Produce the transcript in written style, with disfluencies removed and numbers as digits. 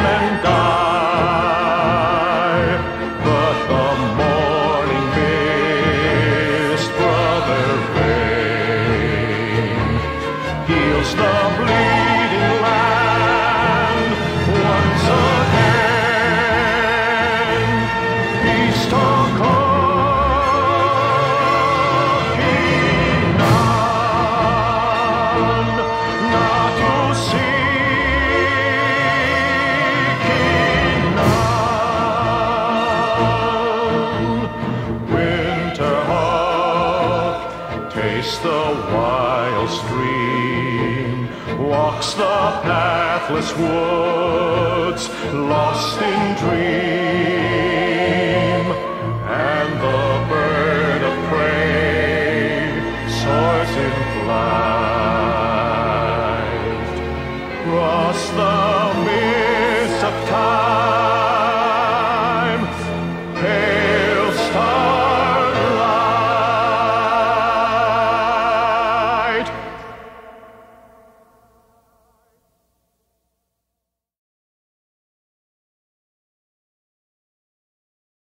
and die. But the morning mist, brother rain, heals the bleeding land once again. Peace to come. The wild stream walks the pathless woods, lost in dreams.